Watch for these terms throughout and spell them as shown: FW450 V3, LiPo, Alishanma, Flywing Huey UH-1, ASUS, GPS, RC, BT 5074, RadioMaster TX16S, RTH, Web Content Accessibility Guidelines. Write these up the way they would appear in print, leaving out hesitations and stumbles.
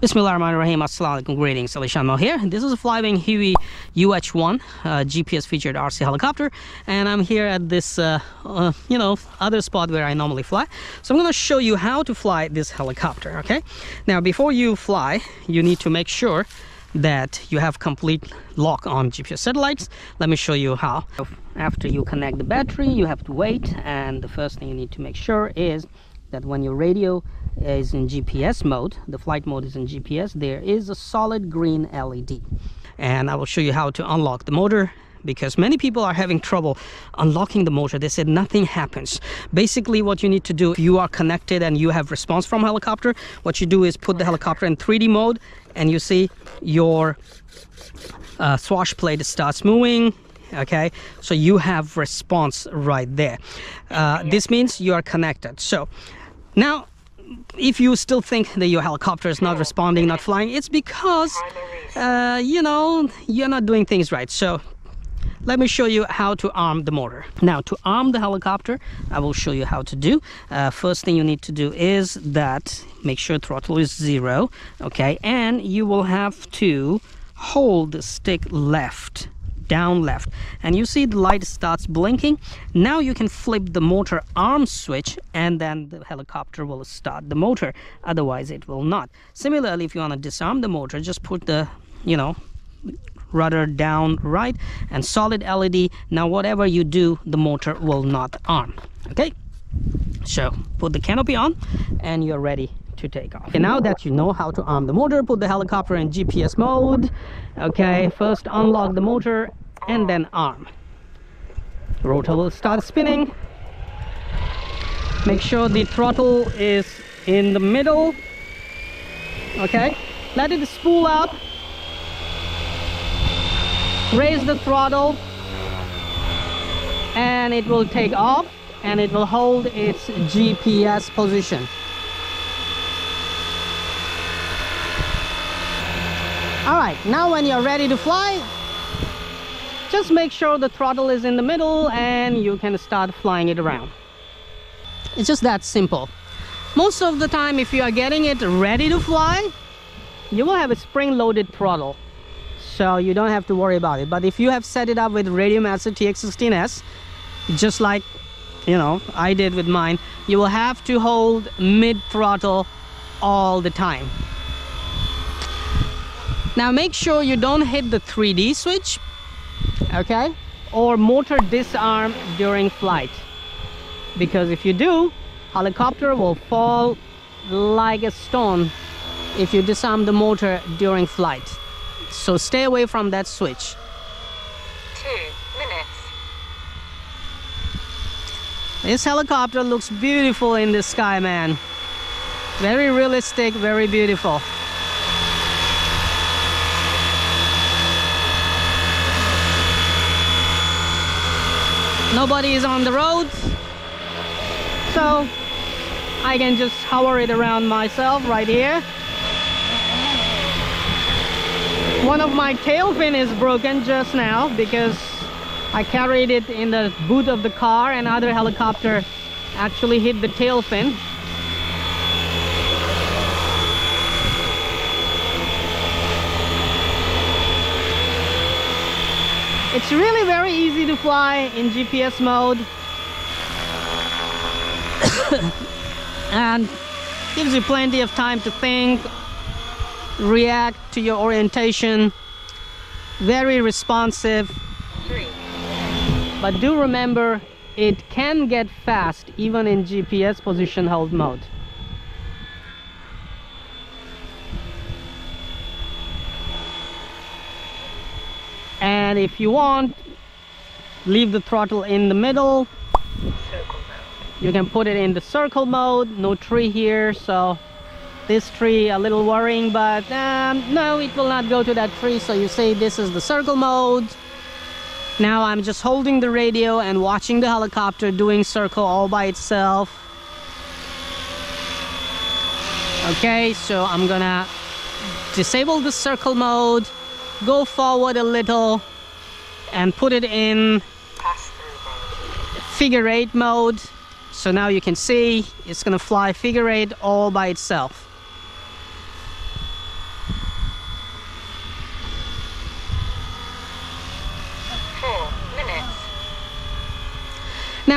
Bismillahirrahmanirrahim. Assalamu alaikum. Greetings. Alishanma here. This is a Flywing Huey UH-1 GPS featured RC helicopter, and I'm here at this other spot where I normally fly. So I'm going to show you how to fly this helicopter. Okay, now before you fly, you need to make sure that you have complete lock on GPS satellites. Let me show you how. After you connect the battery, you have to wait, and the first thing you need to make sure is that when your radio is in GPS mode, the flight mode is in GPS, there is a solid green LED. And I will show you how to unlock the motor, because many people are having trouble unlocking the motor. They said nothing happens. Basically what you need to do, if you are connected and you have response from helicopter, what you do is put the helicopter in 3D mode, and you see your swash plate starts moving. Okay, so you have response right there. This means you are connected. So now if you still think that your helicopter is not responding, not flying, it's because you're not doing things right. So let me show you how to arm the motor. Now, to arm the helicopter, I will show you how to do. First thing you need to do is that make sure throttle is 0, okay, and you will have to hold the stick left, down left, and you see the light starts blinking. Now you can flip the motor arm switch, and then the helicopter will start the motor, otherwise it will not. Similarly, if you want to disarm the motor, just put the rudder down right and solid LED. Now whatever you do, the motor will not arm. Okay, so put the canopy on and you're ready to take off. And now that you know how to arm the motor, put the helicopter in GPS mode. Okay, first unlock the motor and then arm. Rotor will start spinning. Make sure the throttle is in the middle. Okay, let it spool up. Raise the throttle and it will take off, and it will hold its GPS position. Alright, now when you're ready to fly, just make sure the throttle is in the middle and you can start flying it around. It's just that simple. Most of the time, if you are getting it ready to fly, you will have a spring-loaded throttle, so you don't have to worry about it. But if you have set it up with RadioMaster TX16S, just like I did with mine, you will have to hold mid-throttle all the time. Now make sure you don't hit the 3D switch, okay, or motor disarm during flight, because if you do, helicopter will fall like a stone if you disarm the motor during flight. So stay away from that switch. 2 minutes. This helicopter looks beautiful in the sky, man. Very realistic, very beautiful. Nobody is on the roads, so I can just hover it around myself right here. One of my tail fin is broken just now because I carried it in the boot of the car, and another helicopter actually hit the tail fin. It's really very easy to fly in GPS mode and gives you plenty of time to think, react to your orientation. Very responsive. But do remember, it can get fast even in GPS position hold mode. And if you want, leave the throttle in the middle. You can put it in the circle mode. No tree here, so this tree a little worrying, but no, it will not go to that tree. So you see, this is the circle mode. Now I'm just holding the radio and watching the helicopter doing circle all by itself. Okay, so I'm gonna disable the circle mode, go forward a little, and put it in figure-8 mode. So now you can see it's gonna fly figure-8 all by itself.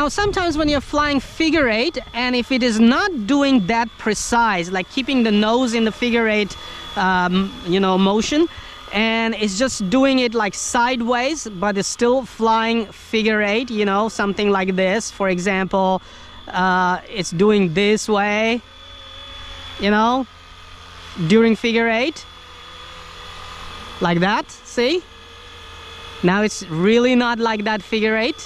Now sometimes when you're flying figure eight, and if it is not doing that precise, like keeping the nose in the figure eight motion, and it's just doing it like sideways, but it's still flying figure eight, you know, something like this, for example. It's doing this way, you know, during figure eight, like that. See, now it's really not like that figure eight.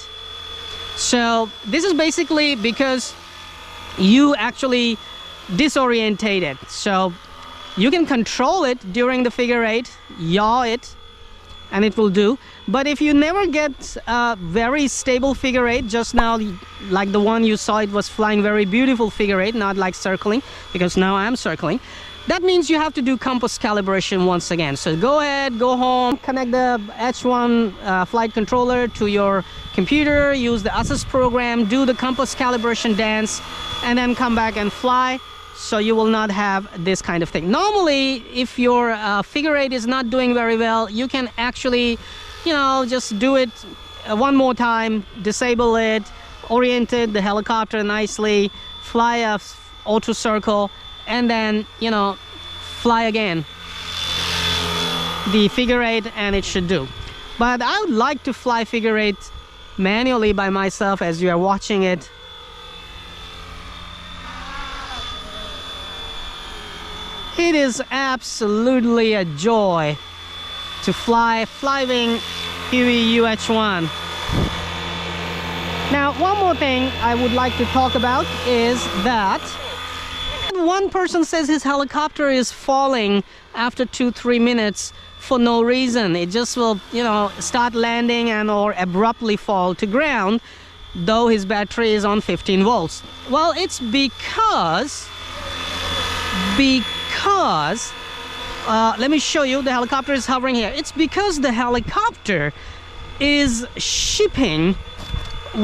So this is basically because you actually disorientate it. So you can control it during the figure eight, yaw it, and it will do. But if you never get a very stable figure eight, just now like the one you saw, it was flying very beautiful figure eight, not like circling, because now I'm circling. That means you have to do compass calibration once again. So go ahead, go home, connect the H1 flight controller to your computer, use the ASUS program, do the compass calibration dance, and then come back and fly. So you will not have this kind of thing. Normally, if your figure eight is not doing very well, you can actually, you know, just do it one more time, disable it, orient it, the helicopter nicely, fly a auto circle, and then, you know, fly again the figure eight, and it should do. But I would like to fly figure eight manually by myself as you are watching it. It is absolutely a joy to fly Flywing Huey UH-1. Now, one more thing I would like to talk about is that one person says his helicopter is falling after 2-3 minutes for no reason. It just will, you know, start landing and or abruptly fall to ground, though his battery is on 15 volts. Well, it's because let me show you, the helicopter is hovering here. It's because the helicopter is shipping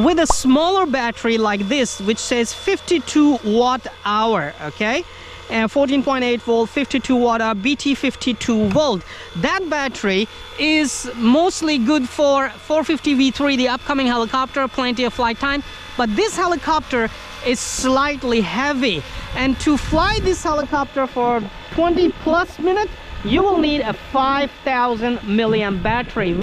with a smaller battery like this, which says 52 watt hour, okay, and 14.8 volt, 52 watt hour, BT 5074. That battery is mostly good for 450 V3, the upcoming helicopter, plenty of flight time. But this helicopter is slightly heavy, and to fly this helicopter for 20+ minutes, you will need a 5,000 milliamp battery.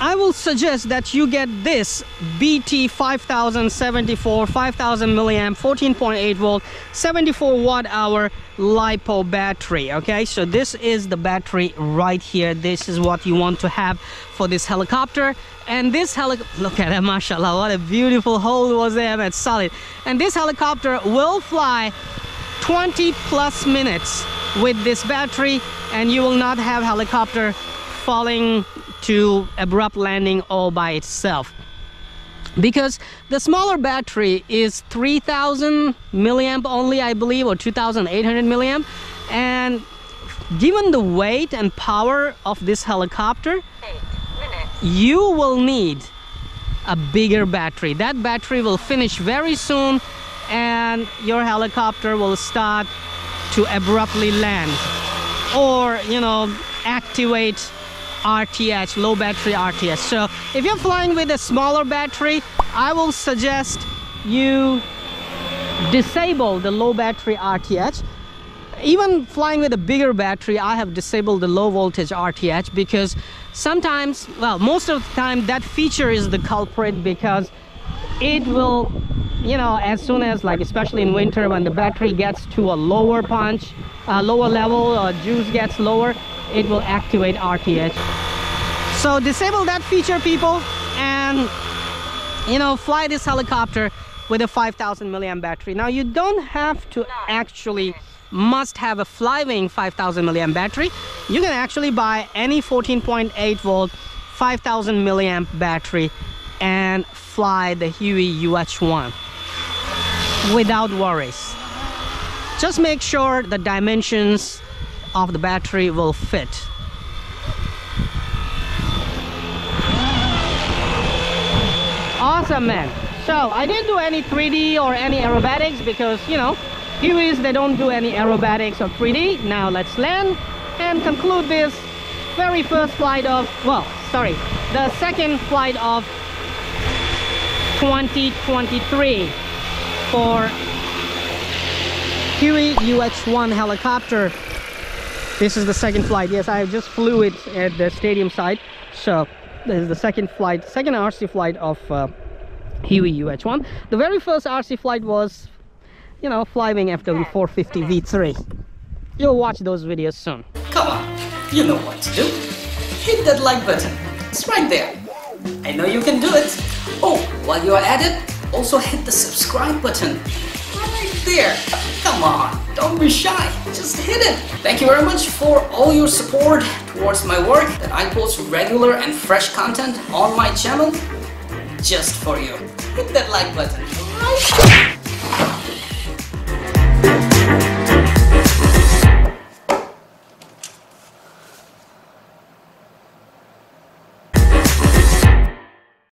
I will suggest that you get this BT 5074, 5,000 milliamp, 14.8 volt, 74 watt hour LiPo battery. Okay, so this is the battery right here. This is what you want to have for this helicopter. And this helicopter, look at it, mashallah, what a beautiful hole was there, man, solid. And this helicopter will fly 20+ minutes with this battery, and you will not have helicopter falling to abrupt landing all by itself, because the smaller battery is 3,000 milliamp only, I believe, or 2,800 milliamp. And given the weight and power of this helicopter, you will need a bigger battery. That battery will finish very soon, and your helicopter will start to abruptly land, or, you know, activate RTH, low battery RTH. So if you're flying with a smaller battery, I will suggest you disable the low battery RTH. Even flying with a bigger battery, I have disabled the low voltage RTH, because sometimes, well, most of the time, that feature is the culprit, because it will, you know, as soon as, like, especially in winter, when the battery gets to a lower punch, lower level, or juice gets lower, it will activate RTH. So disable that feature, people, and, you know, fly this helicopter with a 5,000 milliamp battery. Now, you don't have to actually must have a Flywing 5,000 milliamp battery. You can actually buy any 14.8 volt 5,000 milliamp battery and fly the Huey UH-1 without worries. Just make sure the dimensions of the battery will fit. Awesome, man. So I didn't do any 3D or any aerobatics, because, you know, Hueys, they don't do any aerobatics or 3D. Now let's land and conclude this very first flight of, well, sorry, the second flight of 2023 for Huey UH-1 helicopter. This is the second flight. Yes, I just flew it at the stadium site. So this is the second flight, second RC flight of Huey UH-1. The very first RC flight was, you know, Flywing FW450 V3. You'll watch those videos soon. Come on, you know what to do. Hit that like button. It's right there. I know you can do it. Oh, while you are at it, also hit the subscribe button. Right there. Come on, don't be shy, just hit it. Thank you very much for all your support towards my work, that I post regular and fresh content on my channel just for you. Hit that like button.